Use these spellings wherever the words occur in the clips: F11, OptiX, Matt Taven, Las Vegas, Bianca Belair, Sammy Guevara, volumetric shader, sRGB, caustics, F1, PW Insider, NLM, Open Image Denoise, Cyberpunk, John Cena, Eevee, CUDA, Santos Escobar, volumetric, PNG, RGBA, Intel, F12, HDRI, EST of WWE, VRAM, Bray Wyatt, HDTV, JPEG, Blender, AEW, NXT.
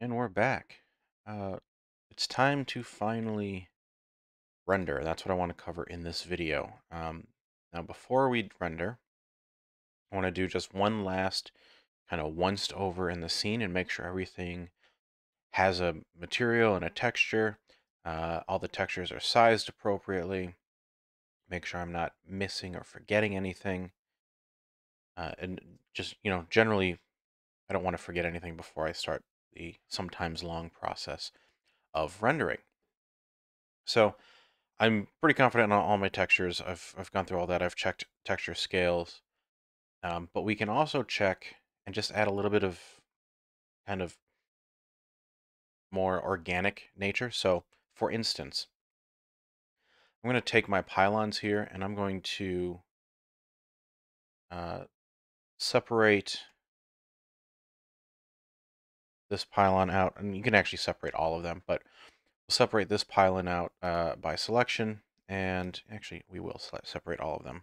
And we're back. It's time to finally render. That's what I want to cover in this video. Now, before we render, I want to do just one last kind of once over in the scene and make sure everything has a material and a texture. All the textures are sized appropriately. Make sure I'm not missing or forgetting anything. And just, you know, generally, I don't want to forget anything before I start the sometimes long process of rendering. So I'm pretty confident on all my textures. I've gone through all that. I've checked texture scales. But we can also check and just add a little bit of kind of more organic nature. So for instance, I'm going to take my pylons here and I'm going to separate this pylon out, and you can actually separate all of them, but we'll separate this pylon out by selection, and actually we will separate all of them.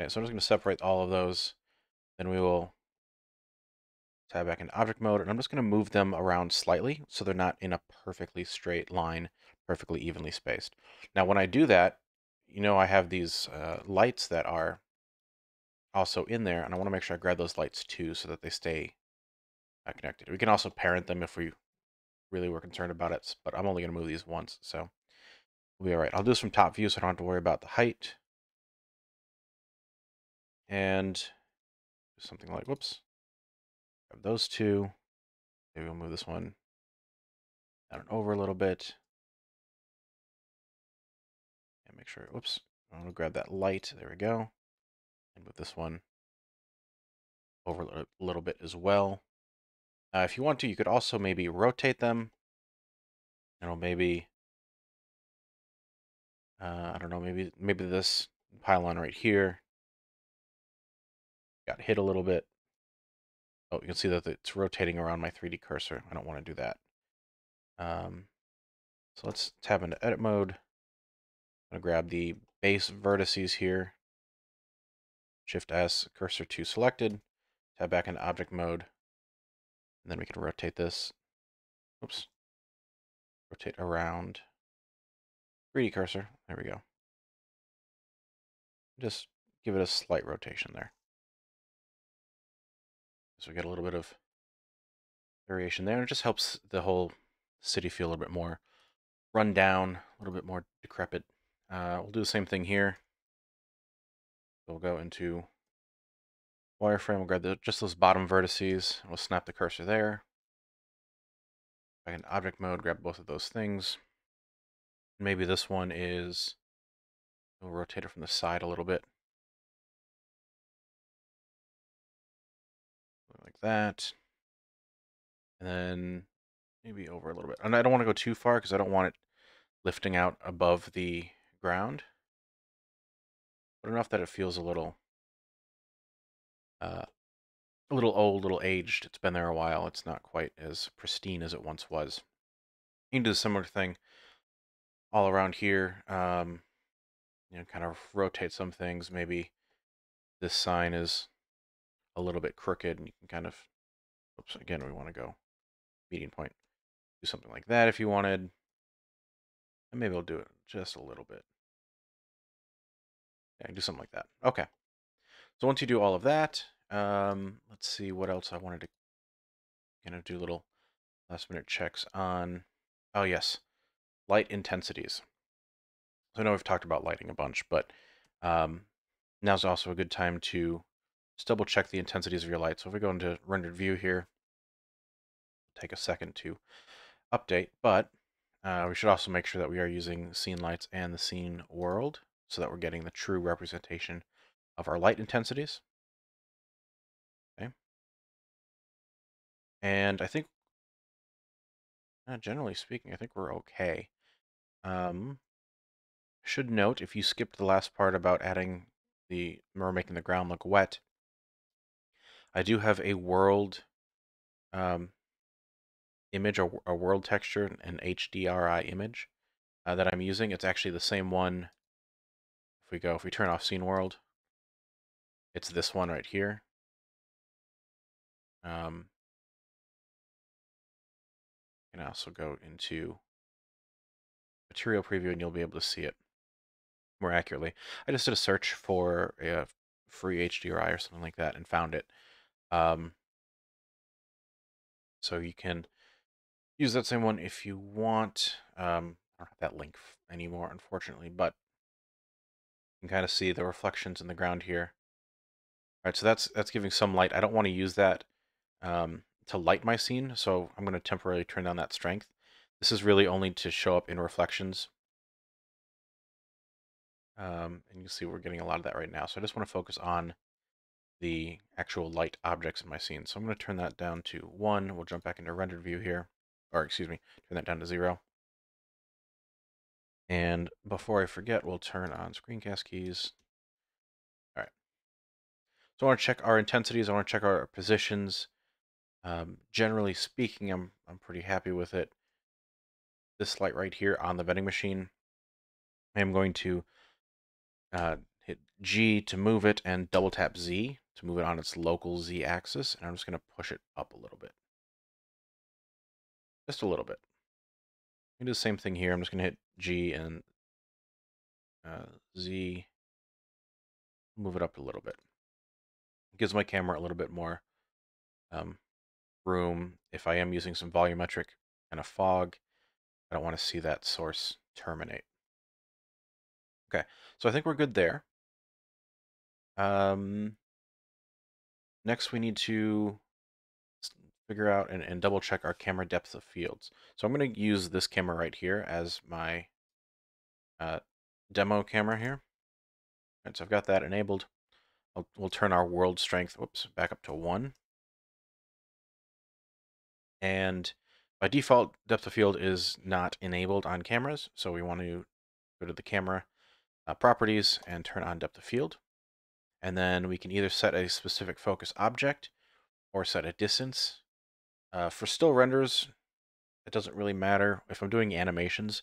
Okay, so I'm just going to separate all of those, then we will tab back into object mode, and I'm just going to move them around slightly so they're not in a perfectly straight line, perfectly evenly spaced. Now when I do that, you know I have these lights that are also in there, and I want to make sure I grab those lights too so that they stay connected. We can also parent them if we really were concerned about it, but I'm only going to move these once, so we'll be all right. I'll do this from top view so I don't have to worry about the height. And something like, whoops, grab those two. Maybe we'll move this one down and over a little bit. And make sure, whoops, I'm going to grab that light. There we go. And move this one over a little bit as well. If you want to, you could also maybe rotate them. You know, maybe, I don't know, maybe this pylon right here got hit a little bit. Oh, you can see that it's rotating around my 3D cursor. I don't want to do that. So let's tab into edit mode. I'm going to grab the base vertices here. Shift S, cursor to selected. Tab back into object mode. And then we can rotate this, oops, rotate around 3D cursor. There we go. Just give it a slight rotation there. So we get a little bit of variation there. It just helps the whole city feel a little bit more run down, a little bit more decrepit. We'll do the same thing here. We'll go into wireframe, we'll grab just those bottom vertices, and we'll snap the cursor there. Back in object mode, grab both of those things. Maybe this one is, we'll rotate it from the side a little bit. Like that. And then maybe over a little bit. And I don't want to go too far because I don't want it lifting out above the ground. But enough that it feels a little old, a little aged. It's been there a while. It's not quite as pristine as it once was. You can do a similar thing all around here. You know, kind of rotate some things. Maybe this sign is a little bit crooked, and you can kind of, oops, again, we want to go median point. Do something like that if you wanted. And maybe I'll do it just a little bit. Yeah, do something like that. Okay. So once you do all of that, let's see what else I wanted to do little last minute checks on. Oh yes, light intensities. So I know we've talked about lighting a bunch, but now's also a good time to just double check the intensities of your light. So if we go into rendered view here, take a second to update, but we should also make sure that we are using scene lights and the scene world so that we're getting the true representation of our light intensities. Okay. And I think, generally speaking, I think we're okay. Should note, if you skipped the last part about adding the, or making the ground look wet, I do have a world image, or a world texture, an HDRI image that I'm using. It's actually the same one. If we turn off scene world, it's this one right here. You can also go into material preview and you'll be able to see it more accurately. I just did a search for a free HDRI or something like that and found it. So you can use that same one if you want. I don't have that link anymore, unfortunately, but you can kind of see the reflections in the ground here. All right, so that's giving some light. I don't want to use that to light my scene, so I'm going to temporarily turn down that strength. This is really only to show up in reflections. And you can see we're getting a lot of that right now. So I just want to focus on the actual light objects in my scene. So I'm going to turn that down to 1. We'll jump back into rendered view here. Or excuse me, turn that down to 0. And before I forget, we'll turn on screencast keys. All right. So I want to check our intensities. I want to check our positions. Generally speaking, I'm pretty happy with it. This light right here on the vending machine, I'm going to hit G to move it and double tap Z to move it on its local Z axis. And I'm just going to push it up a little bit. Just a little bit. I'm going to do the same thing here. I'm just going to hit G and Z, move it up a little bit. It gives my camera a little bit more room. If I am using some volumetric and a fog, I don't want to see that source terminate. Okay, so I think we're good there. Next, we need to figure out and double check our camera depth of fields. So I'm going to use this camera right here as my demo camera here. All right, so I've got that enabled. We'll turn our world strength, whoops, back up to 1. And by default, depth of field is not enabled on cameras. So we want to go to the camera properties and turn on depth of field. And then we can either set a specific focus object or set a distance. For still renders, it doesn't really matter. If I'm doing animations,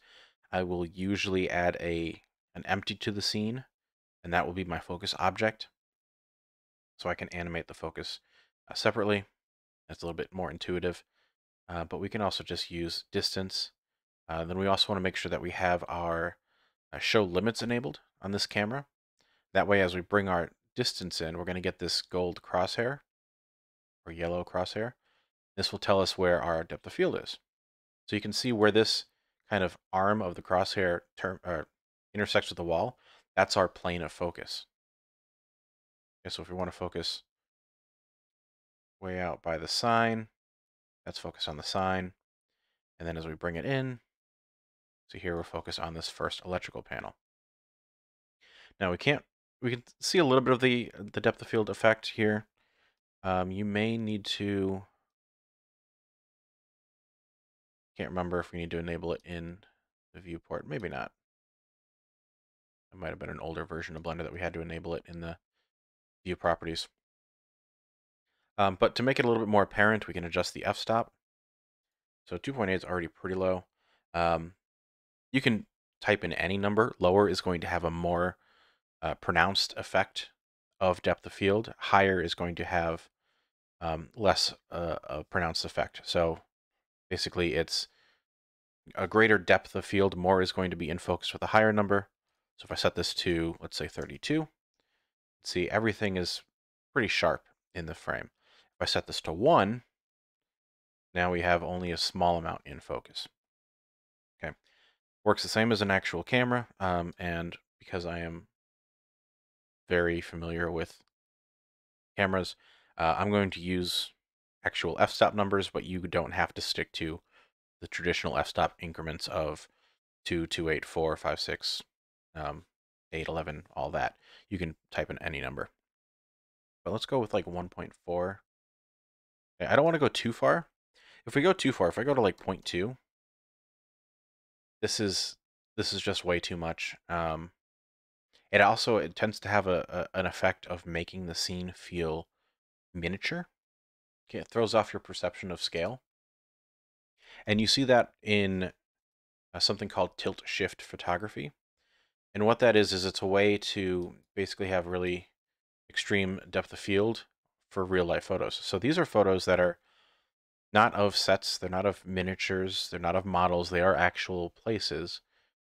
I will usually add an empty to the scene, and that will be my focus object. So I can animate the focus separately. That's a little bit more intuitive. But we can also just use distance. Then we also want to make sure that we have our show limits enabled on this camera. That way, as we bring our distance in, we're going to get this gold crosshair or yellow crosshair. This will tell us where our depth of field is. So you can see where this kind of arm of the crosshair intersects with the wall. That's our plane of focus. Okay, so if we want to focus way out by the sign, that's focused on the sign. And then as we bring it in, so here we're focused on this first electrical panel. Now we can see a little bit of the depth of field effect here. You may need to, can't remember if we need to enable it in the viewport. Maybe not. It might have been an older version of Blender that we had to enable it in the view properties. But to make it a little bit more apparent, we can adjust the f-stop. So 2.8 is already pretty low. You can type in any number. Lower is going to have a more pronounced effect of depth of field. Higher is going to have less a pronounced effect. So basically, it's a greater depth of field. More is going to be in focus with a higher number. So if I set this to, let's say, 32, see everything is pretty sharp in the frame. If I set this to 1, now we have only a small amount in focus. Okay, works the same as an actual camera. And because I am very familiar with cameras, I'm going to use actual f-stop numbers, but you don't have to stick to the traditional f-stop increments of 2, 2, 8, 4, 5, 6, 8, 11, all that. You can type in any number. But let's go with like 1.4. I don't want to go too far. If we go too far, if I go to like 0.2, this is just way too much. It tends to have an effect of making the scene feel miniature. Okay, it throws off your perception of scale. And you see that in something called tilt-shift photography. And what that is it's a way to basically have really extreme depth of field for real-life photos. So these are photos that are not of sets, they're not of miniatures, they're not of models, they are actual places.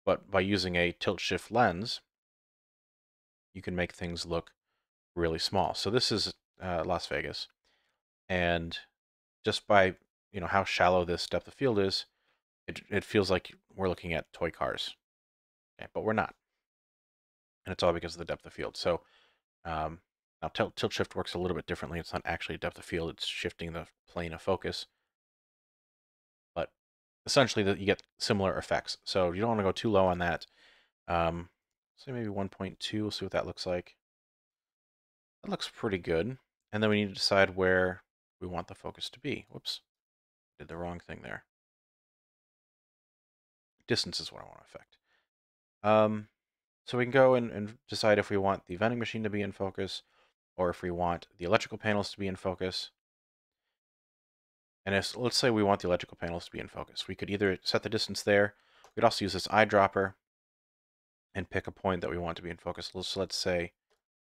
But by using a tilt-shift lens, you can make things look really small. So this is Las Vegas. And just by, you know, how shallow this depth of field is, it feels like we're looking at toy cars. Okay, but we're not. And it's all because of the depth of field. So now tilt-shift works a little bit differently. It's not actually depth of field. It's shifting the plane of focus. But essentially you get similar effects. So you don't want to go too low on that. So maybe 1.2. We'll see what that looks like. That looks pretty good. And then we need to decide where we want the focus to be. Whoops. Did the wrong thing there. Distance is what I want to affect. So we can go and decide if we want the vending machine to be in focus or if we want the electrical panels to be in focus. And if, let's say we want the electrical panels to be in focus. We could either set the distance there. We could also use this eyedropper and pick a point that we want to be in focus. So let's say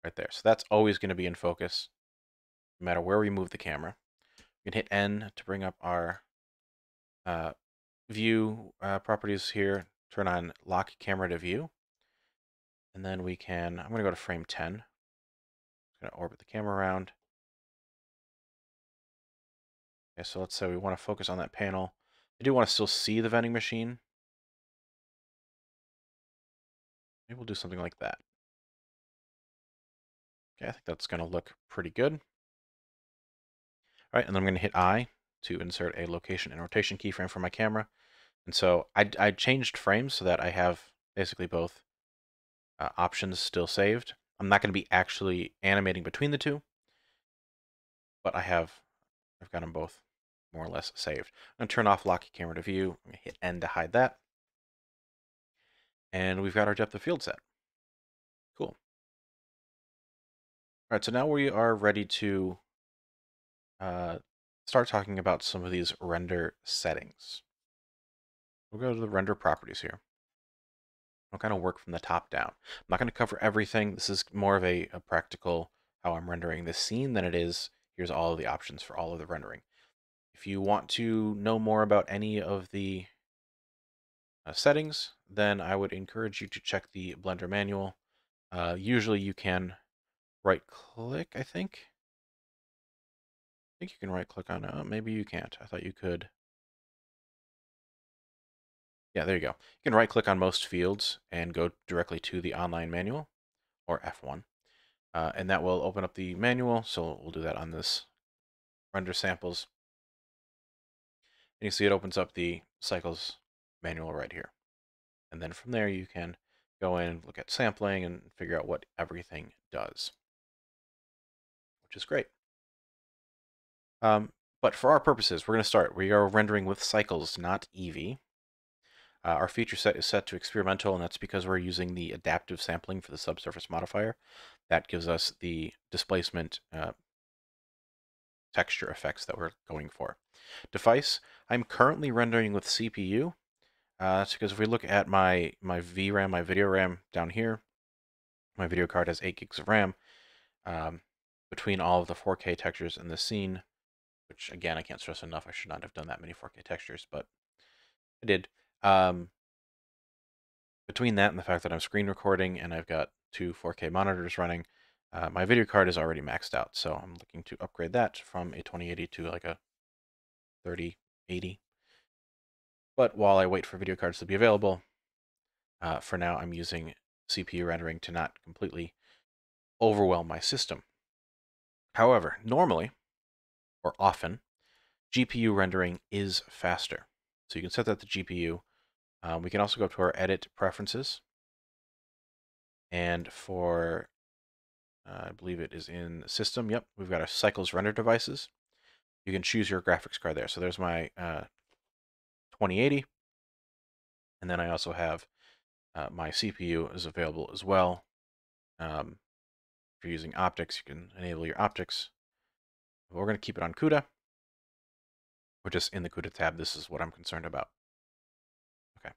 right there. So that's always going to be in focus no matter where we move the camera. We can hit N to bring up our view properties here. Turn on lock camera to view. And then we can, I'm going to go to frame 10. I'm going to orbit the camera around. Okay, so let's say we want to focus on that panel. I do want to still see the vending machine. Maybe we'll do something like that. Okay, I think that's going to look pretty good. All right, and then I'm going to hit I to insert a location and rotation keyframe for my camera. And so I changed frames so that I have basically both options still saved. I'm not going to be actually animating between the two, but I've got them both more or less saved. I'm going to turn off lock camera to view. I'm going to hit N to hide that. And we've got our depth of field set. Cool. All right, so now we are ready to start talking about some of these render settings. We'll go to the render properties here. I'll kind of work from the top down. I'm not going to cover everything. This is more of a practical how I'm rendering this scene than it is here's all of the options for all of the rendering. If you want to know more about any of the settings, then I would encourage you to check the Blender manual. Usually you can right-click, I think. I think you can right-click on it. Oh, maybe you can't. I thought you could. Yeah, there you go. You can right-click on most fields and go directly to the online manual, or F1, and that will open up the manual, so we'll do that on this render samples. And you see it opens up the Cycles manual right here. And then from there you can go in and look at sampling and figure out what everything does, which is great. But for our purposes, we're going to start. We are rendering with Cycles, not Eevee. Our feature set is set to experimental, and that's because we're using the adaptive sampling for the subsurface modifier. That gives us the displacement texture effects that we're going for. Device, I'm currently rendering with CPU. That's because if we look at my VRAM, my video RAM down here, my video card has 8 gigs of RAM. Between all of the 4K textures in the scene, which again, I can't stress enough, I should not have done that many 4K textures, but I did. Between that and the fact that I'm screen recording and I've got two 4K monitors running, my video card is already maxed out. So I'm looking to upgrade that from a 2080 to like a 3080. But while I wait for video cards to be available, for now I'm using CPU rendering to not completely overwhelm my system. However, normally, or often, GPU rendering is faster. So you can set that to GPU. We can also go up to our Edit Preferences. And for, I believe it is in System, yep, we've got our Cycles Render Devices. You can choose your graphics card there. So there's my 2080. And then I also have my CPU is available as well. If you're using OptiX, you can enable your OptiX. We're going to keep it on CUDA. Or just in the CUDA tab, this is what I'm concerned about. Okay.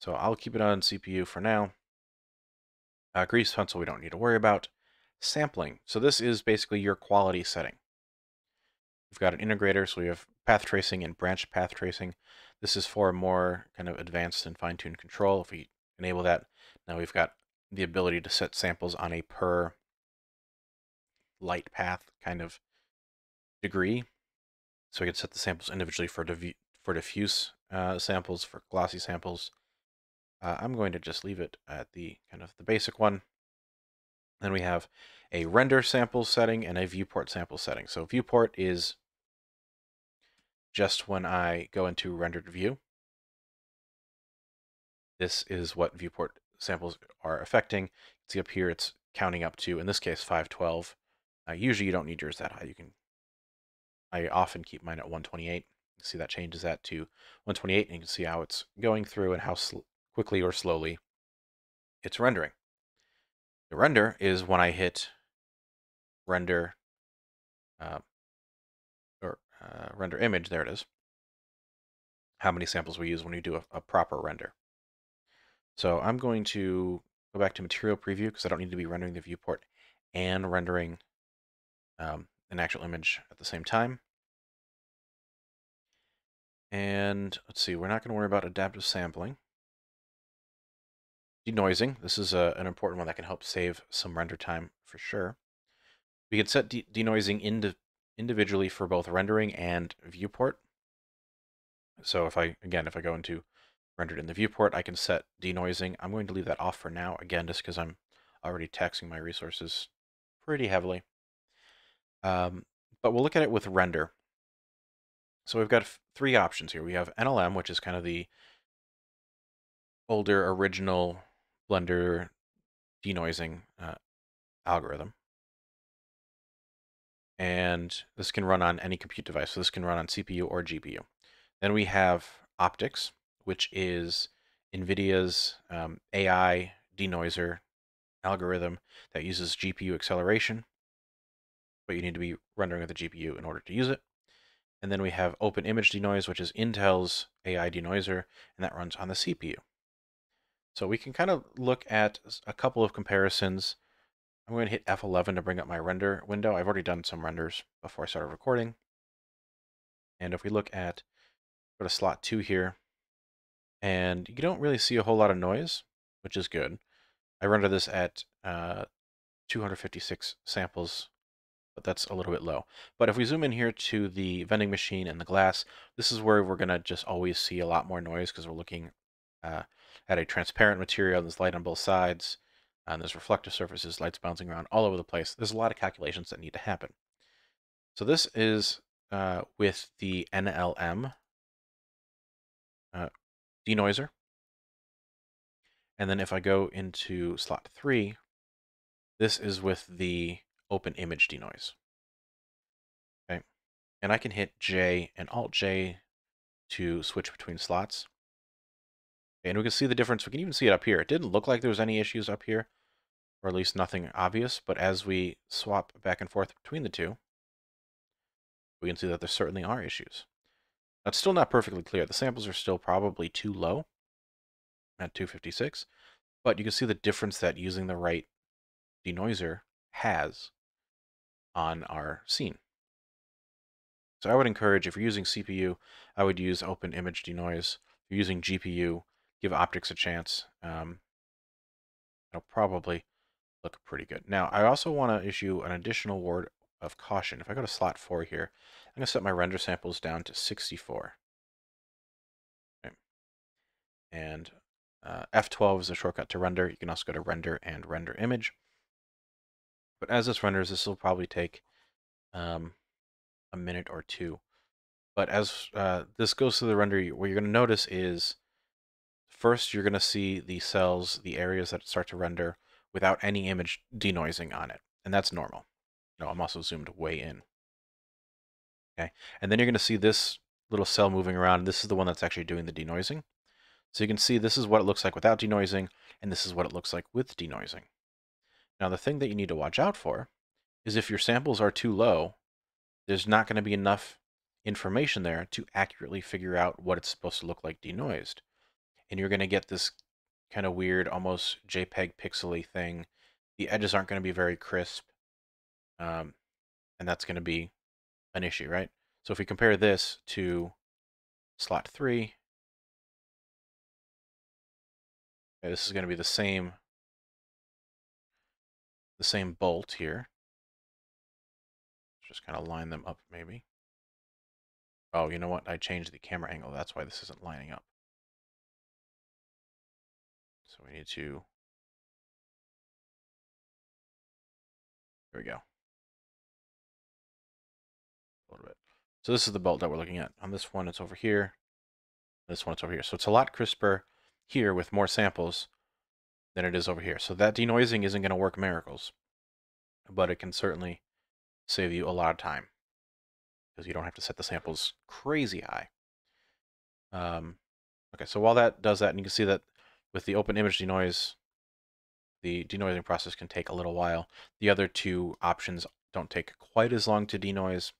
So I'll keep it on CPU for now. Grease pencil we don't need to worry about. Sampling. So this is basically your quality setting. We've got an integrator, so we have path tracing and branch path tracing. This is for more kind of advanced and fine-tuned control. If we enable that, now we've got the ability to set samples on a per light path kind of degree. So we can set the samples individually for diffuse samples, for glossy samples. I'm going to just leave it at the kind of the basic one. Then we have a render sample setting and a viewport sample setting. So viewport is just when I go into rendered view. This is what viewport samples are affecting. See up here, it's counting up to, in this case, 512. Usually you don't need yours that high. You can, I often keep mine at 128. You see that changes that to 128, and you can see how it's going through and how quickly or slowly it's rendering. The render is when I hit render render image, there it is, how many samples we use when we do a proper render. So I'm going to go back to material preview because I don't need to be rendering the viewport and rendering an actual image at the same time. And let's see, we're not going to worry about adaptive sampling. Denoising, this is an important one that can help save some render time for sure. We can set denoising individually for both rendering and viewport. So if I, again, if I go into rendered in the viewport, I can set denoising. I'm going to leave that off for now, again, just because I'm already taxing my resources pretty heavily. But we'll look at it with render. So we've got three options here. We have NLM, which is kind of the older original Blender denoising algorithm. And this can run on any compute device. So this can run on CPU or GPU. Then we have OptiX, which is NVIDIA's AI denoiser algorithm that uses GPU acceleration, but you need to be rendering with the GPU in order to use it. And then we have Open Image Denoise, which is Intel's AI denoiser, and that runs on the CPU. So we can kind of look at a couple of comparisons. I'm going to hit F11 to bring up my render window. I've already done some renders before I started recording. And if we look at sort of slot 2 here, and you don't really see a whole lot of noise, which is good. I render this at 256 samples, but that's a little bit low. But if we zoom in here to the vending machine and the glass, this is where we're going to just always see a lot more noise because we're looking at a transparent material. There's light on both sides, and there's reflective surfaces, lights bouncing around all over the place. There's a lot of calculations that need to happen. So this is with the NLM denoiser. And then if I go into slot 3, this is with the Open Image Denoise. Okay. And I can hit J and Alt J to switch between slots. Okay, and we can see the difference. We can even see it up here. It didn't look like there was any issues up here, or at least nothing obvious. But as we swap back and forth between the two, we can see that there certainly are issues. That's still not perfectly clear. The samples are still probably too low at 256, but you can see the difference that using the right denoiser has on our scene. So I would encourage, if you're using CPU, I would use Open Image Denoise. If you're using GPU, give OptiX a chance. It'll probably look pretty good. Now, I also want to issue an additional word of caution. If I go to slot 4 here, I'm going to set my render samples down to 64. Okay. And F12 is a shortcut to render. You can also go to render and render image. But as this renders, this will probably take a minute or two. But as this goes through the render, what you're going to notice is first you're going to see the cells, the areas that start to render without any image denoising on it. And that's normal. No, I'm also zoomed way in. Okay, and then you're going to see this little cell moving around. This is the one that's actually doing the denoising. So you can see this is what it looks like without denoising, and this is what it looks like with denoising. Now, the thing that you need to watch out for is if your samples are too low, there's not going to be enough information there to accurately figure out what it's supposed to look like denoised. And you're going to get this kind of weird, almost JPEG pixely thing. The edges aren't going to be very crisp, and that's going to be an issue, right? So if we compare this to slot 3, okay, this is going to be the same bolt here. Just kind of line them up, maybe. Oh, you know what? I changed the camera angle. That's why this isn't lining up. So we need to... There we go. A little bit. So this is the bolt that we're looking at. On this one, it's over here. This one, it's over here. So it's a lot crisper here with more samples than it is over here. So that denoising isn't going to work miracles, but it can certainly save you a lot of time because you don't have to set the samples crazy high. Okay, so while that does that, and you can see that with the open image denoise, the denoising process can take a little while. The other two options don't take quite as long to denoise,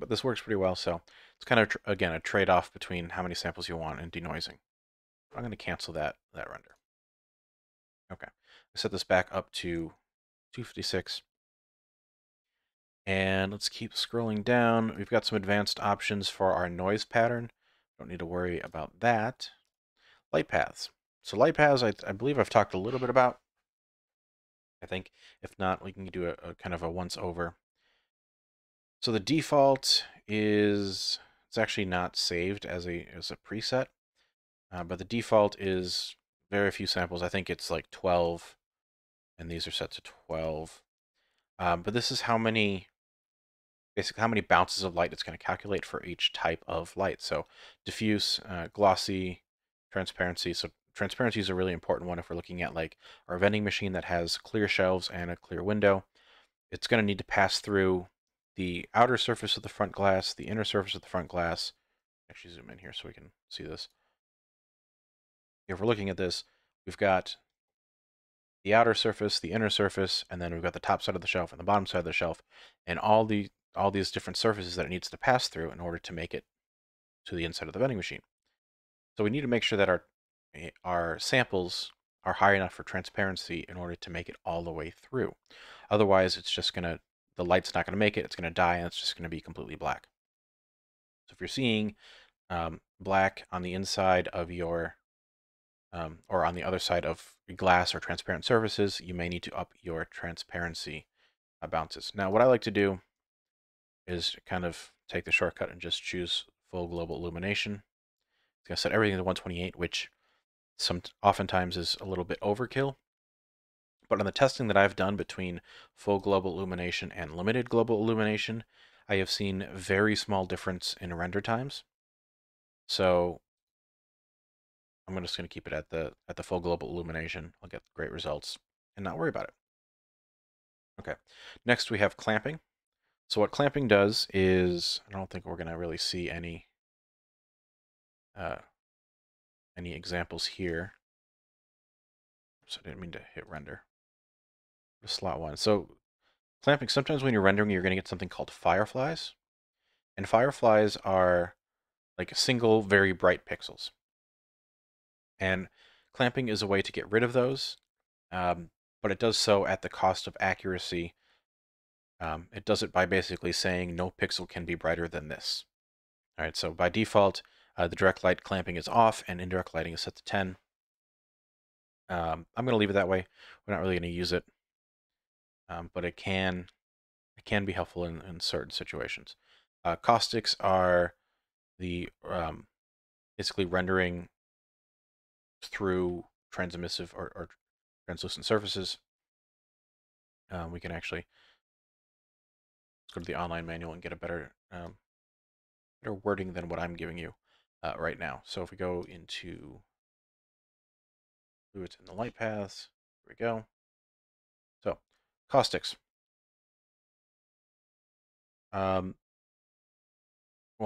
but this works pretty well. So it's kind of, again, a trade-off between how many samples you want and denoising. I'm going to cancel that render. Okay, I set this back up to 256. And let's keep scrolling down. We've got some advanced options for our noise pattern. Don't need to worry about that. Light paths. So light paths, I believe I've talked a little bit about. I think if not, we can do a kind of a once over. So the default is, it's actually not saved as a preset, but the default is very few samples. I think it's like 12, and these are set to 12. But this is how many, basically how many bounces of light it's going to calculate for each type of light. So diffuse, glossy, transparency. So transparency is a really important one if we're looking at like our vending machine that has clear shelves and a clear window. It's going to need to pass through the outer surface of the front glass, the inner surface of the front glass. Actually zoom in here so we can see this. If we're looking at this, we've got the outer surface, the inner surface, and then we've got the top side of the shelf and the bottom side of the shelf, and all these different surfaces that it needs to pass through in order to make it to the inside of the vending machine. So we need to make sure that our samples are high enough for transparency in order to make it all the way through. Otherwise, it's just gonna, the light's not gonna make it, it's gonna die, and it's just gonna be completely black. So if you're seeing black on the inside of your or on the other side of glass or transparent surfaces, you may need to up your transparency bounces. Now, what I like to do is kind of take the shortcut and just choose full global illumination. It's going to set everything to 128, which oftentimes is a little bit overkill. But on the testing that I've done between full global illumination and limited global illumination, I have seen very small difference in render times. So I'm just going to keep it at the full global illumination. I'll get great results and not worry about it. Okay, next we have clamping. So what clamping does is, I don't think we're going to really see any examples here. So I didn't mean to hit render. Slot 1. So clamping, sometimes when you're rendering, you're going to get something called fireflies. And fireflies are like single, very bright pixels. And clamping is a way to get rid of those, but it does so at the cost of accuracy. It does it by basically saying no pixel can be brighter than this. All right, so by default, the direct light clamping is off and indirect lighting is set to 10. I'm going to leave it that way. We're not really going to use it, but it can be helpful in certain situations. Caustics are the basically rendering through transmissive or translucent surfaces. We can actually go to the online manual and get a better wording than what I'm giving you right now. So if we go into fluids in the light paths, here we go. So caustics.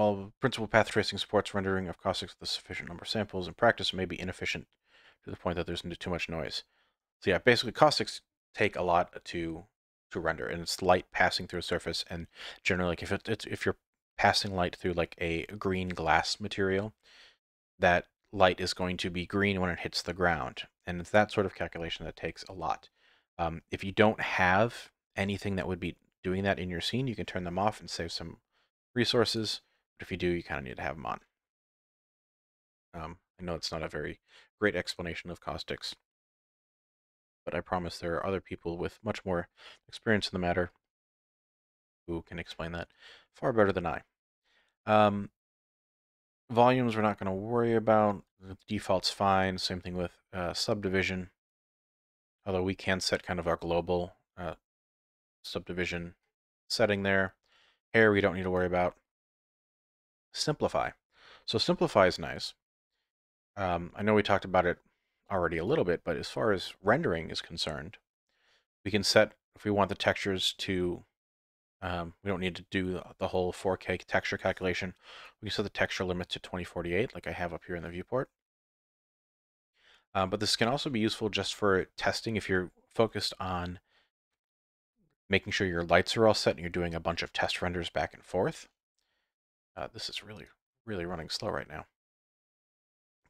While principal path tracing supports rendering of caustics with a sufficient number of samples in practice, it may be inefficient to the point that there's too much noise. So yeah, basically caustics take a lot to render, and it's light passing through a surface. And generally, like if you're passing light through like a green glass material, that light is going to be green when it hits the ground, and it's that sort of calculation that takes a lot. If you don't have anything that would be doing that in your scene, you can turn them off and save some resources, but if you do, you kind of need to have them on. I know it's not a very great explanation of caustics, but I promise there are other people with much more experience in the matter who can explain that far better than I. Volumes we're not going to worry about. The default's fine. Same thing with subdivision, although we can set kind of our global subdivision setting there. Hair we don't need to worry about. Simplify. So simplify is nice. I know we talked about it already a little bit, but as far as rendering is concerned, we can set if we want the textures to, we don't need to do the whole 4K texture calculation. We can set the texture limit to 2048 like I have up here in the viewport. But this can also be useful just for testing if you're focused on making sure your lights are all set and you're doing a bunch of test renders back and forth. This is really, really running slow right now.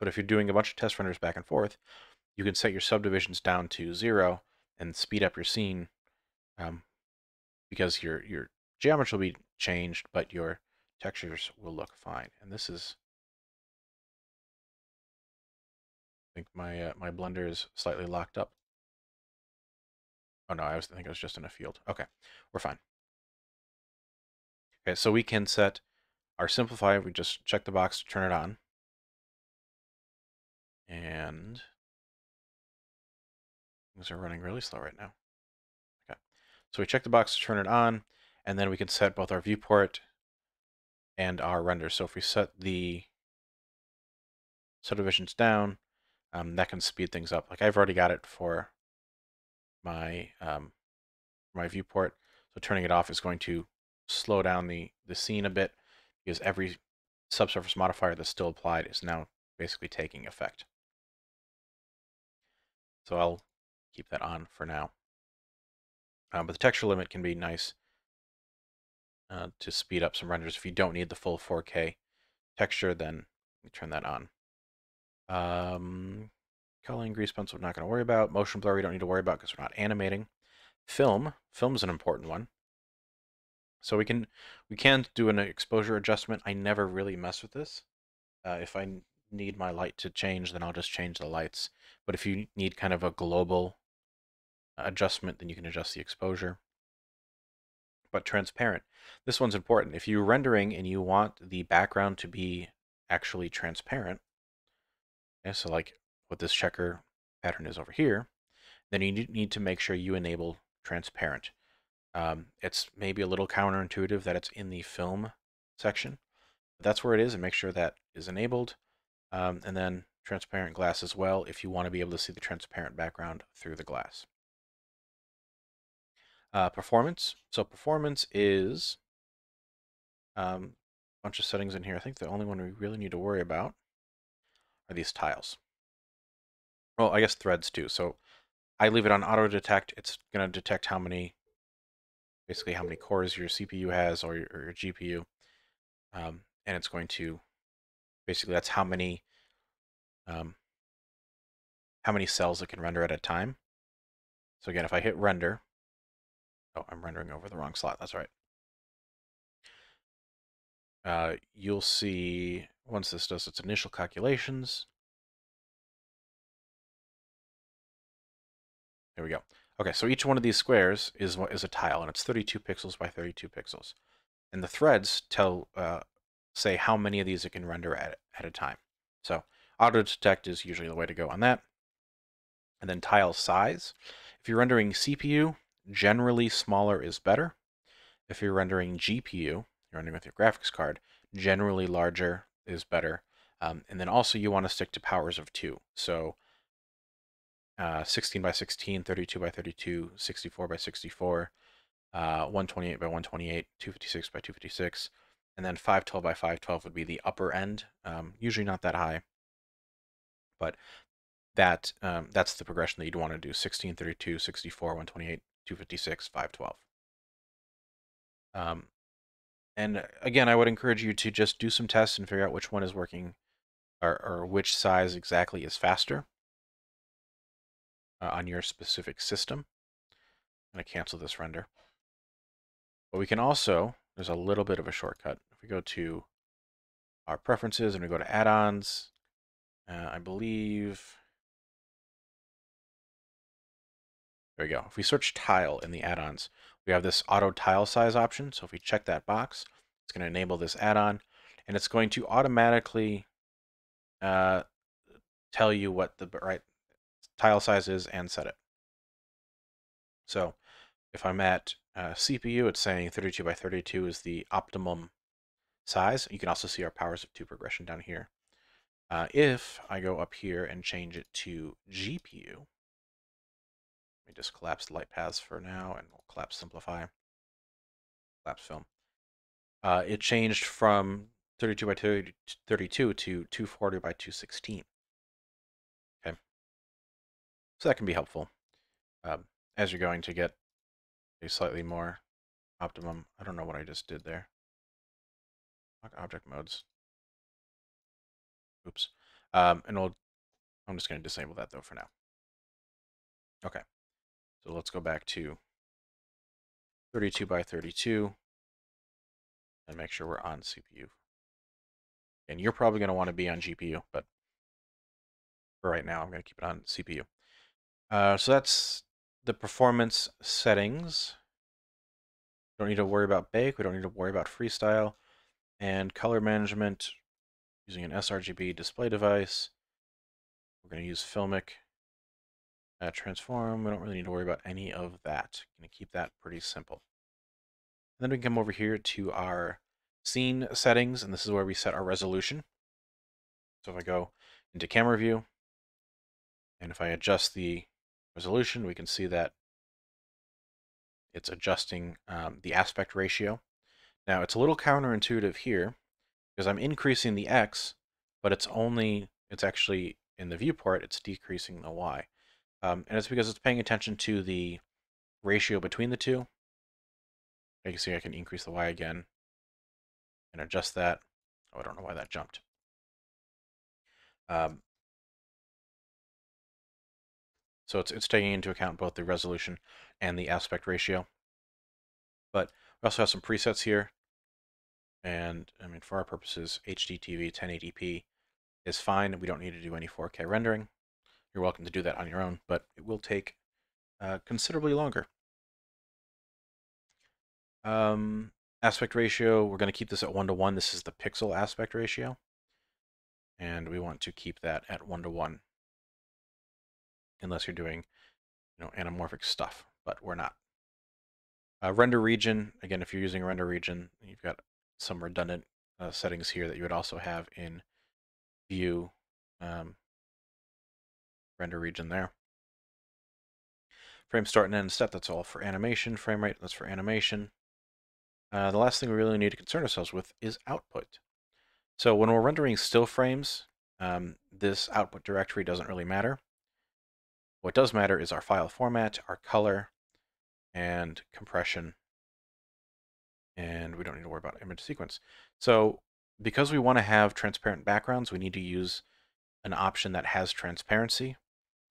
But if you're doing a bunch of test renders back and forth, you can set your subdivisions down to 0 and speed up your scene because your geometry will be changed, but your textures will look fine. And this is, I think my Blender is slightly locked up. Oh no, I think I was just in a field. Okay, we're fine. Okay, so we can set our simplify. We just check the box to turn it on. And things are running really slow right now. Okay, so we check the box to turn it on, and then we can set both our viewport and our render. So if we set the subdivisions down, that can speed things up. Like I've already got it for my viewport, so turning it off is going to slow down the scene a bit because every subsurface modifier that's still applied is now basically taking effect. So I'll keep that on for now. But the texture limit can be nice to speed up some renders. If you don't need the full 4K texture, then you turn that on. Coloring, grease pencil, we're not going to worry about. Motion blur, we don't need to worry about because we're not animating. Film is an important one. So we can do an exposure adjustment. I never really mess with this. If I need my light to change, then I'll just change the lights. But if you need kind of a global adjustment, then you can adjust the exposure. But transparent, this one's important. If you're rendering and you want the background to be actually transparent, okay, so like what this checker pattern is over here, then you need to make sure you enable transparent. It's maybe a little counterintuitive that it's in the film section, but that's where it is, and make sure that is enabled. And then transparent glass as well, if you want to be able to see the transparent background through the glass. Performance. So performance is a bunch of settings in here. I think the only one we really need to worry about are these tiles. Well, I guess threads too. So I leave it on auto detect. It's going to detect how many, basically how many cores your CPU has or your GPU. And it's going to, basically that's how many cells it can render at a time. So again, if I hit render, oh, I'm rendering over the wrong slot. That's all right. You'll see once this does its initial calculations, there we go. Okay, so each one of these squares is a tile, and it's 32 pixels by 32 pixels. And the threads tell say how many of these it can render at a time. So auto detect is usually the way to go on that. And then tile size. If you're rendering CPU, generally smaller is better. If you're rendering GPU, you're rendering with your graphics card, generally larger is better. And then also you want to stick to powers of 2. So 16 by 16, 32 by 32, 64 by 64, 128 by 128, 256 by 256, and then 512 by 512 would be the upper end. Usually not that high, but that's the progression that you'd want to do: 16, 32, 64, 128, 256, 512. And again, I would encourage you to just do some tests and figure out which one is working, or which size exactly is faster on your specific system. I'm going to cancel this render. But we can also, there's a little bit of a shortcut. If If we go to our preferences and we go to add-ons, I believe, there we go. If we search tile in the add-ons, we have this auto tile size option. So if we check that box, it's going to enable this add-on, and it's going to automatically tell you what the right tile size is and set it. So if I'm at CPU, it's saying 32 by 32 is the optimum size. You can also see our powers of two progression down here. If I go up here and change it to GPU, let me just collapse light paths for now, and we'll collapse simplify, collapse film. It changed from 32 by 32 to 240 by 216. Okay, so that can be helpful as you're going to get a slightly more optimum. I don't know what I just did there. Object modes. Oops. And we'll, I'm just going to disable that though for now. Okay. So let's go back to 32 by 32 and make sure we're on CPU. And you're probably going to want to be on GPU, but for right now, I'm going to keep it on CPU. So that's the performance settings. Don't need to worry about bake. We don't need to worry about freestyle. And color management using an sRGB display device. We're going to use Filmic transform. We don't really need to worry about any of that. Going to keep that pretty simple. And then we can come over here to our scene settings, and this is where we set our resolution. So if I go into camera view, and if I adjust the resolution, we can see that it's adjusting the aspect ratio. Now, it's a little counterintuitive here because I'm increasing the X, but it's actually in the viewport, it's decreasing the Y. And it's because it's paying attention to the ratio between the two. You can see I can increase the Y again and adjust that. Oh, I don't know why that jumped. So it's taking into account both the resolution and the aspect ratio. But we also have some presets here, and I mean, for our purposes, HDTV 1080p is fine. We don't need to do any 4K rendering. You're welcome to do that on your own, but it will take considerably longer. Aspect ratio, we're going to keep this at 1:1. This is the pixel aspect ratio, and we want to keep that at 1:1, unless you're doing, you know, anamorphic stuff, but we're not. Render region, again, if you're using a render region, you've got some redundant settings here that you would also have in view render region there. Frame start and end step, that's all for animation. Frame rate, that's for animation. The last thing we really need to concern ourselves with is output. So when we're rendering still frames, this output directory doesn't really matter. What does matter is our file format, our color, and compression, and we don't need to worry about image sequence. So because we want to have transparent backgrounds, we need to use an option that has transparency,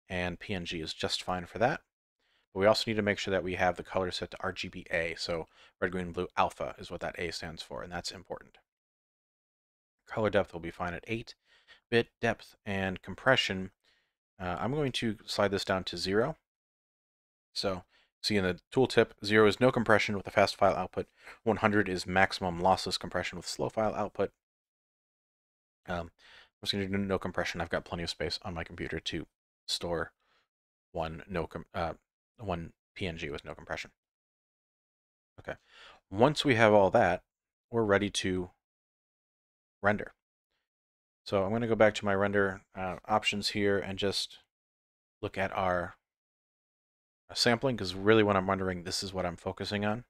and PNG is just fine for that. But we also need to make sure that we have the color set to RGBA, so red, green, blue, alpha is what that A stands for, and that's important. Color depth will be fine at 8-bit depth, and compression, I'm going to slide this down to 0. So see in the tooltip, 0 is no compression with a fast file output. 100 is maximum lossless compression with slow file output. I'm just going to do no compression. I've got plenty of space on my computer to store one PNG with no compression. Okay. Once we have all that, we're ready to render. So I'm going to go back to my render options here and just look at our sampling, because really when I'm rendering, this is what I'm focusing on.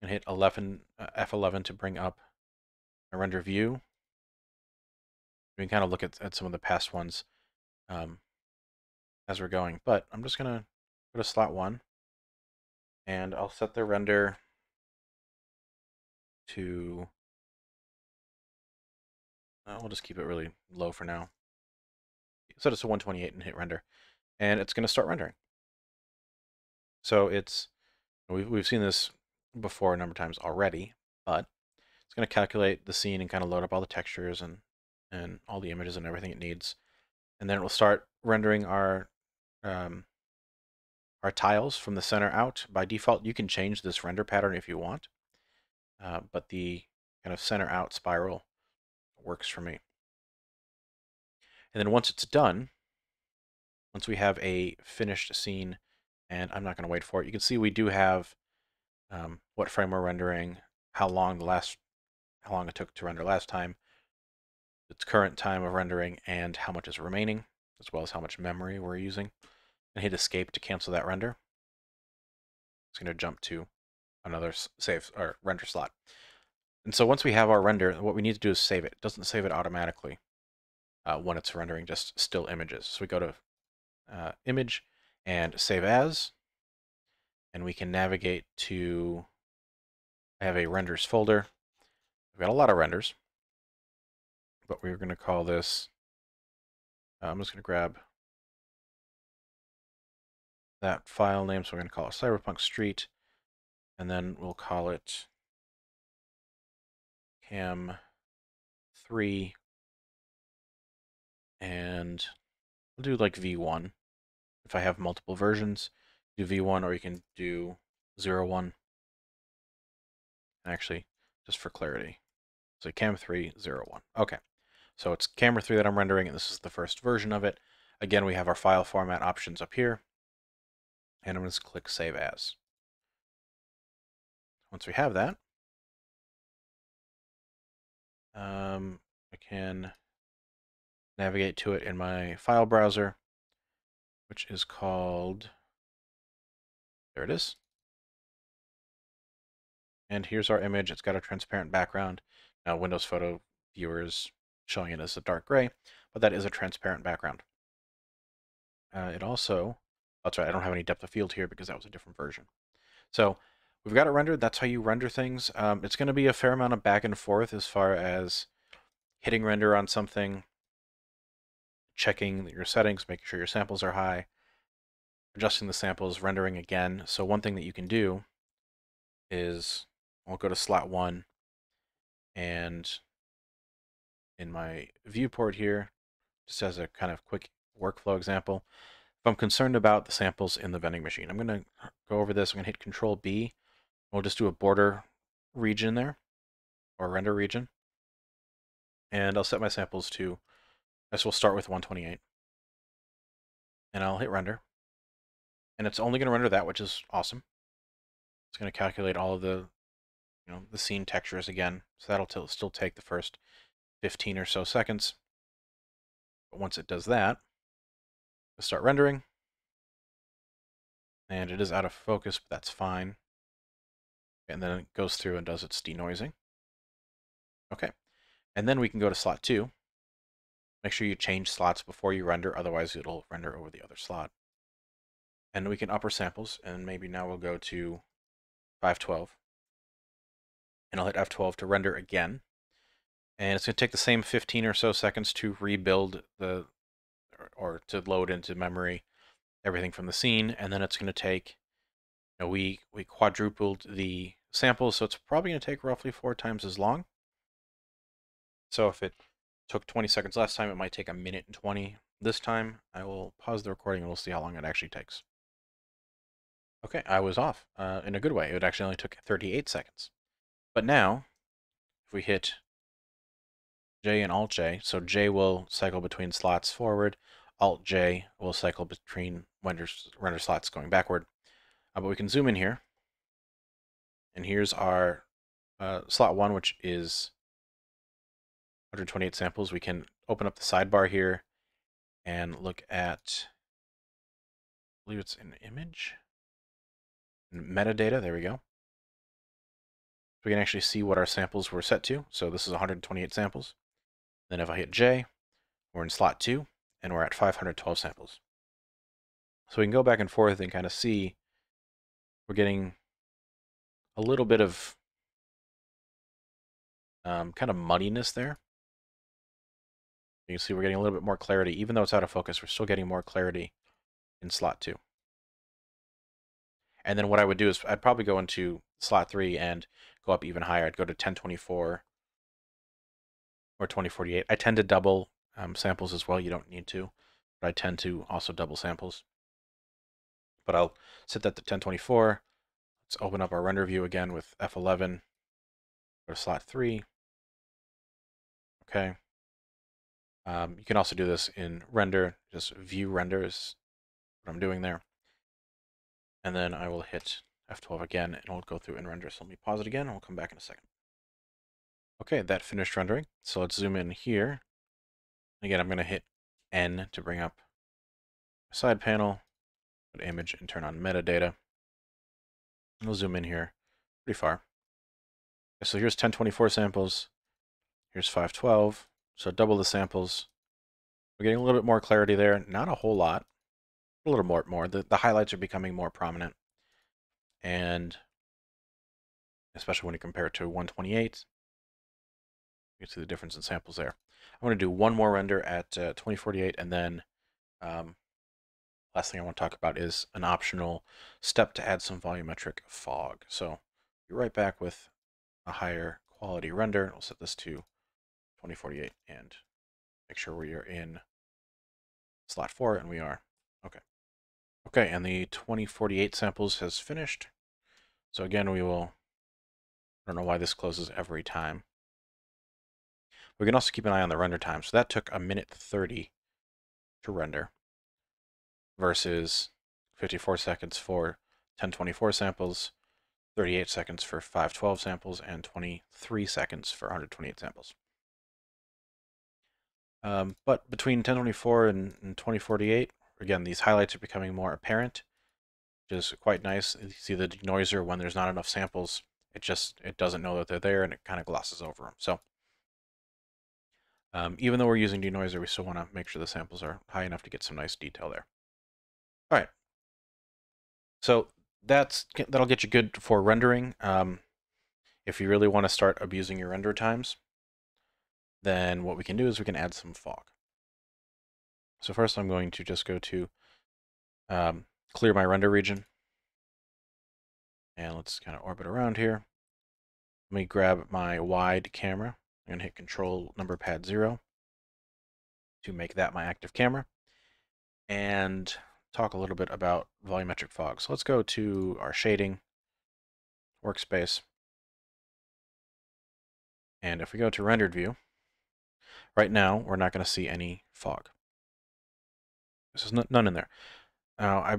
And hit F11 to bring up a render view. We can kind of look at some of the past ones as we're going, but I'm just going to go to slot 1, and I'll set the render to, we'll just keep it really low for now. Set it to 128 and hit render. And it's going to start rendering. So we've seen this before a number of times already, HUD. It's going to calculate the scene and kind of load up all the textures and all the images and everything it needs. And then it will start rendering our tiles from the center out. By default, you can change this render pattern if you want, but the kind of center out spiral works for me. And then once it's done, once we have a finished scene, and I'm not going to wait for it, you can see we do have what frame we're rendering, how long it took to render last time, its current time of rendering, and how much is remaining, as well as how much memory we're using. And hit escape to cancel that render. It's going to jump to another save or render slot. And so once we have our render, what we need to do is save it. It doesn't save it automatically when it's rendering just still images. So we go to Image and Save As, and we can navigate to, I have a renders folder. We've got a lot of renders, but we're going to call this, I'm just going to grab that file name, so we're going to call it Cyberpunk Street, and then we'll call it Cam 3, and we'll do like V1. If I have multiple versions, do V1, or you can do 01. Actually, just for clarity, so Cam 3, 01. Okay. So it's camera 3 that I'm rendering, and this is the first version of it. Again, we have our file format options up here, and I'm going to click Save As. Once we have that, I can navigate to it in my file browser, which is called, there it is. And here's our image. It's got a transparent background. Now, Windows Photo Viewers showing it as a dark gray, but that is a transparent background. It also, that's right, I don't have any depth of field here because that was a different version. So we've got it rendered. That's how you render things. It's going to be a fair amount of back and forth as far as hitting render on something, checking your settings, making sure your samples are high, adjusting the samples, rendering again. So one thing that you can do is I'll go to slot 1, and in my viewport here, just as a kind of quick workflow example, if I'm concerned about the samples in the vending machine, I'm going to go over this. I'm going to hit Control B. We'll just do a border region there, or render region. And I'll set my samples to, I guess we'll start with 128. And I'll hit render. And it's only going to render that, which is awesome. It's going to calculate all of the, you know, the scene textures again. So that'll still take the first 15 or so seconds. But once it does that, we'll start rendering. And it is out of focus, but that's fine. And then it goes through and does its denoising. Okay. And then we can go to slot 2. Make sure you change slots before you render, otherwise it'll render over the other slot. And we can up our samples, and maybe now we'll go to 512. And I'll hit F12 to render again. And it's going to take the same 15 or so seconds to rebuild the, or to load into memory everything from the scene. And then it's going to take, you know, we quadrupled the samples, so it's probably going to take roughly 4 times as long. So if it took 20 seconds last time, it might take 1 minute and 20 this time. I will pause the recording and we'll see how long it actually takes. Okay, I was off in a good way. It actually only took 38 seconds. But now, if we hit J and Alt-J, so J will cycle between slots forward, Alt-J will cycle between render slots going backward. But we can zoom in here, and here's our slot 1, which is 128 samples. We can open up the sidebar here and look at, I believe it's an image, metadata, there we go. We can actually see what our samples were set to. So this is 128 samples. Then if I hit J, we're in slot 2, and we're at 512 samples. So we can go back and forth and kind of see we're getting a little bit of kind of muddiness there. You can see we're getting a little bit more clarity. Even though it's out of focus, we're still getting more clarity in slot 2. And then what I would do is I'd probably go into slot 3 and go up even higher. I'd go to 1024 or 2048. I tend to double samples as well. You don't need to, but I tend to also double samples. But I'll set that to 1024. Let's open up our render view again with F11. Go to slot 3. Okay. You can also do this in render, just view render is what I'm doing there. And then I will hit F12 again, and we'll go through and render. So let me pause it again, and we'll come back in a second. Okay, that finished rendering. So let's zoom in here. Again, I'm going to hit N to bring up a side panel, put image, and turn on metadata. And we'll zoom in here pretty far. Okay, so here's 1024 samples. Here's 512. So double the samples. We're getting a little bit more clarity there. Not a whole lot. A little more. The highlights are becoming more prominent, and especially when you compare it to 128, you can see the difference in samples there. I want to do one more render at 2048, and then last thing I want to talk about is an optional step to add some volumetric fog. So you're right back with a higher quality render. I'll set this to 2048 and make sure we are in slot 4, and we are. Okay. Okay, and the 2048 samples has finished. So again, we will, I don't know why this closes every time. We can also keep an eye on the render time. So that took a minute 30 to render versus 54 seconds for 1024 samples, 38 seconds for 512 samples, and 23 seconds for 128 samples. But between 1024 and 2048, again, these highlights are becoming more apparent, which is quite nice. You see the denoiser, when there's not enough samples, it doesn't know that they're there, and it kind of glosses over them. So even though we're using denoiser, we still want to make sure the samples are high enough to get some nice detail there. All right. So that'll get you good for rendering. If you really want to start abusing your render times, then what we can do is we can add some fog. So first I'm going to just go to clear my render region. And let's kind of orbit around here. Let me grab my wide camera. I'm going to hit Control number pad 0 to make that my active camera. And talk a little bit about volumetric fog. So let's go to our shading workspace. And if we go to rendered view, right now we're not going to see any fog. This is none in there. Now, I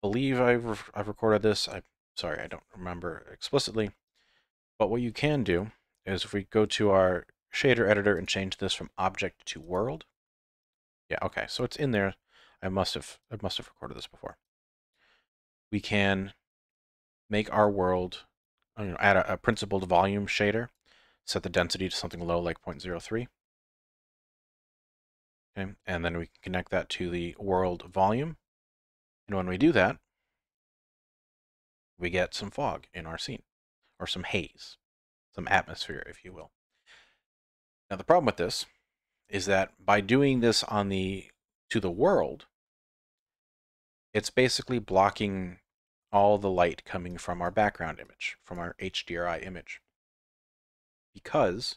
believe I've recorded this. I'm sorry, I don't remember explicitly. But what you can do is if we go to our shader editor and change this from object to world. Yeah, okay, so it's in there. I must have recorded this before. We can make our world, you know, add a principled volume shader, set the density to something low like 0.03. Okay. And then we can connect that to the world volume. And when we do that, we get some fog in our scene, or some haze, some atmosphere, if you will. Now, the problem with this is that by doing this on to the world, it's basically blocking all the light coming from our background image, from our HDRI image, because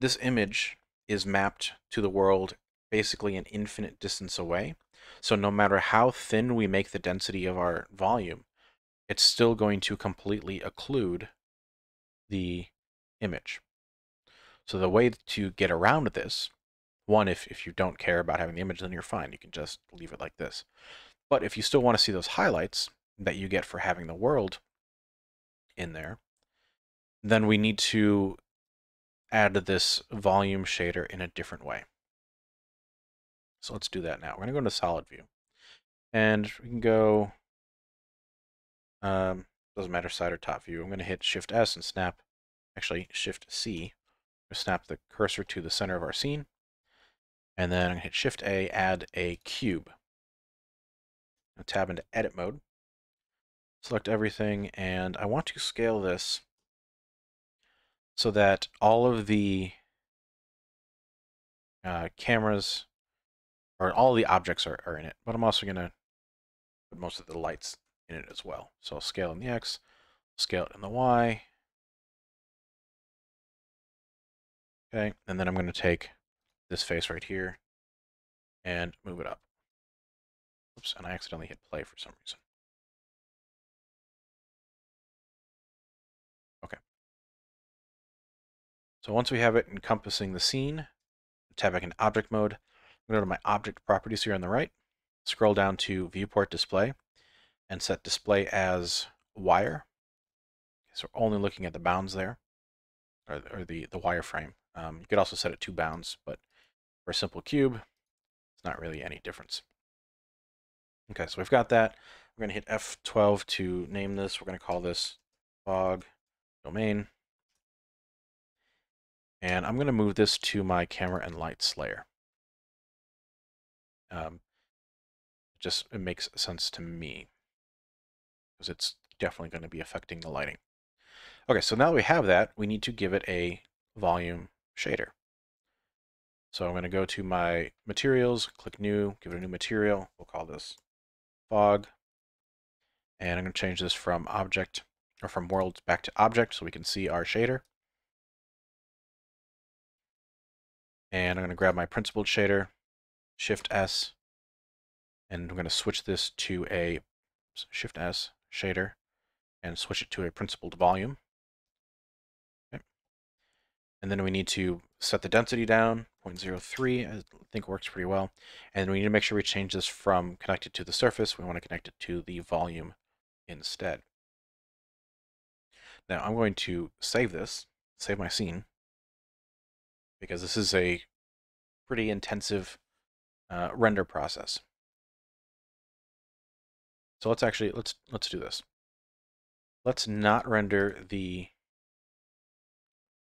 this image is mapped to the world basically an infinite distance away. So no matter how thin we make the density of our volume, it's still going to completely occlude the image. So the way to get around this, one, if you don't care about having the image, then you're fine. You can just leave it like this. But if you still want to see those highlights that you get for having the world in there, then we need to add this volume shader in a different way. So let's do that now. We're going to go into solid view, and we can go, doesn't matter side or top view. I'm going to hit Shift S and snap, actually Shift C, to snap the cursor to the center of our scene. And then I'm going to hit Shift A, add a cube. I'll tab into edit mode, select everything, and I want to scale this so that all of the cameras, or all the objects are in it. But I'm also going to put most of the lights in it as well. So I'll scale in the X, scale it in the Y. Okay, and then I'm going to take this face right here and move it up. Oops, and I accidentally hit play for some reason. Okay. So once we have it encompassing the scene, tab back into object mode. I'm going to go to my object properties here on the right, scroll down to viewport display, and set display as wire. Okay, so we're only looking at the bounds there, or the wireframe. You could also set it to bounds, but for a simple cube, it's not really any difference. Okay, so we've got that. We're going to hit F12 to name this. We're going to call this fog domain. And I'm going to move this to my camera and lights layer. It makes sense to me, because it's definitely going to be affecting the lighting. Okay, so now that we have that, we need to give it a volume shader. So I'm going to go to my materials, click new, give it a new material. We'll call this fog. And I'm going to change this from object, or from world back to object, so we can see our shader. And I'm going to grab my principled shader, Shift S, and I'm going to switch this to a Shift S shader and switch it to a principled volume. Okay. And then we need to set the density down, 0.03, I think works pretty well. And we need to make sure we change this from connected to the surface. We want to connect it to the volume instead. Now I'm going to save this, save my scene, because this is a pretty intensive render process. So let's actually, let's do this. Let's not render the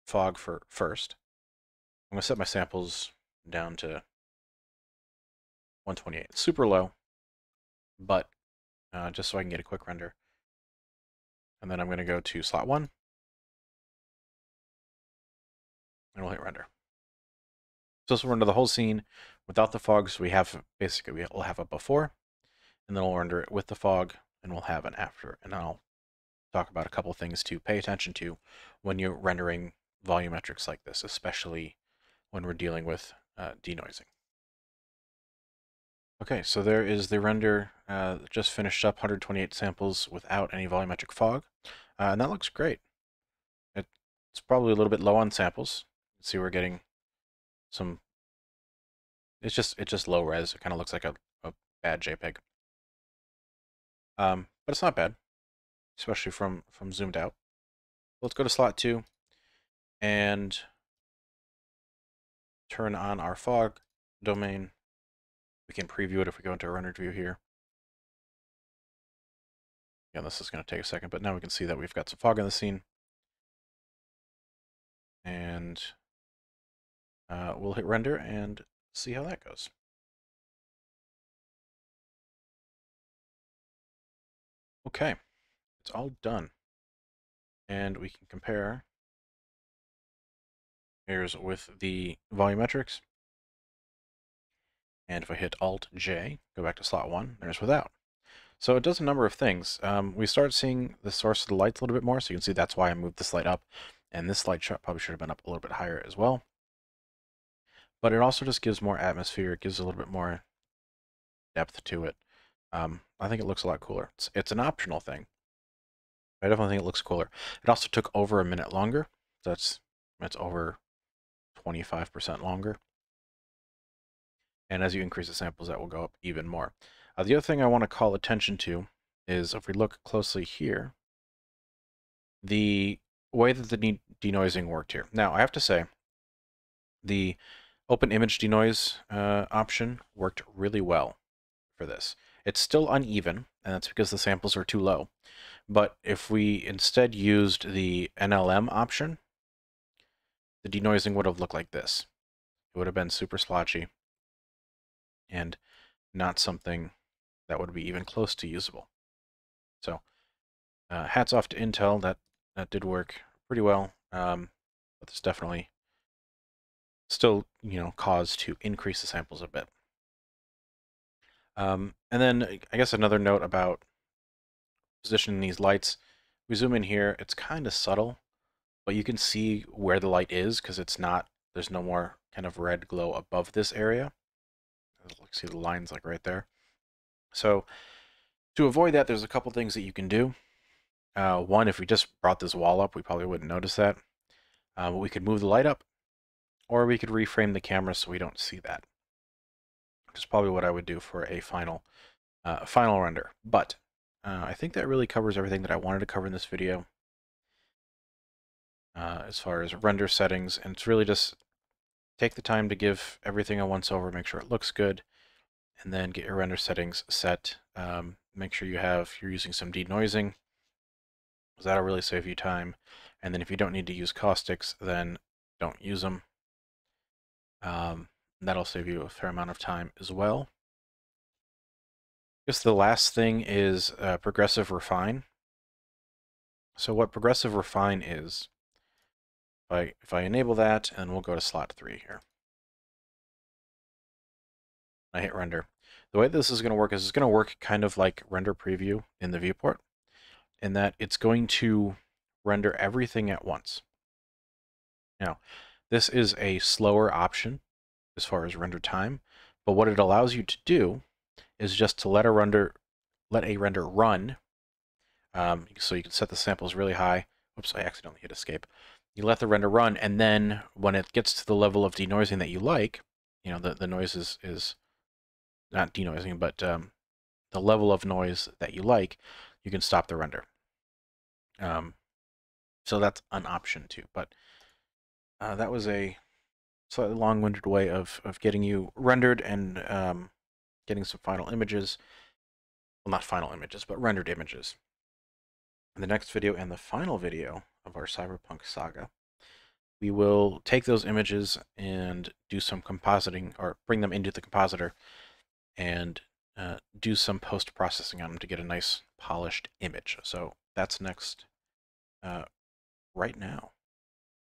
fog first. I'm going to set my samples down to 128. It's super low, but just so I can get a quick render. And then I'm going to go to slot 1. And we'll hit render. So this will render the whole scene without the fog, so we have, basically, we'll have a before, and then we'll render it with the fog, and we'll have an after. And I'll talk about a couple things to pay attention to when you're rendering volumetrics like this, especially when we're dealing with denoising. Okay, so there is the render just finished up, 128 samples without any volumetric fog, and that looks great. It's probably a little bit low on samples. Let's see, we're getting some, it's just low res. It kind of looks like a bad JPEG. But it's not bad, especially from zoomed out. Let's go to slot 2 and turn on our fog domain. We can preview it if we go into a rendered view here. Again, this is going to take a second, but now we can see that we've got some fog in the scene. And we'll hit render and see how that goes. Okay, it's all done. And we can compare here's with the volumetrics. And if I hit Alt-J, go back to slot 1, there's without. So it does a number of things. We start seeing the source of the lights a little bit more, so you can see that's why I moved this light up. And this light probably should have been up a little bit higher as well. But it also just gives more atmosphere. It gives a little bit more depth to it. I think it looks a lot cooler. It's an optional thing. I definitely think it looks cooler. It also took over a minute longer. So that's over 25% longer. And as you increase the samples, that will go up even more. The other thing I want to call attention to is if we look closely here, the way that the denoising worked here. Now, I have to say, the Open Image Denoise option worked really well for this. It's still uneven, and that's because the samples are too low. But if we instead used the NLM option, the denoising would have looked like this. It would have been super splotchy and not something that would be even close to usable. So hats off to Intel. That did work pretty well, but there's definitely still, you know, cause to increase the samples a bit. And then I guess another note about position these lights. We zoom in here, it's kind of subtle, but you can see where the light is because it's not, there's no more kind of red glow above this area. See the lines like right there. So to avoid that, there's a couple things that you can do. One, if we just brought this wall up, we probably wouldn't notice that. But we could move the light up, or we could reframe the camera so we don't see that, which is probably what I would do for a final render. But I think that really covers everything that I wanted to cover in this video as far as render settings. And it's really just take the time to give everything a once over, make sure it looks good, and then get your render settings set. Make sure you're using some denoising, because that'll really save you time. And then if you don't need to use caustics, then don't use them. That'll save you a fair amount of time as well. Just the last thing is progressive refine. So what progressive refine is, if I enable that, and we'll go to slot 3 here. I hit render. The way this is going to work is it's going to work kind of like render preview in the viewport, in that it's going to render everything at once. Now, this is a slower option as far as render time, but what it allows you to do is just to let a render run. So you can set the samples really high. Oops, I accidentally hit escape. You let the render run, and then when it gets to the level of denoising that you like, you know, the noise is not denoising, but the level of noise that you like, you can stop the render. So that's an option too. But that was a slightly long-winded way of getting you rendered and getting some final images. Well, not final images, but rendered images. In the next video and the final video of our Cyberpunk saga, we will take those images and do some compositing, or bring them into the compositor and do some post-processing on them to get a nice polished image. So that's next right now.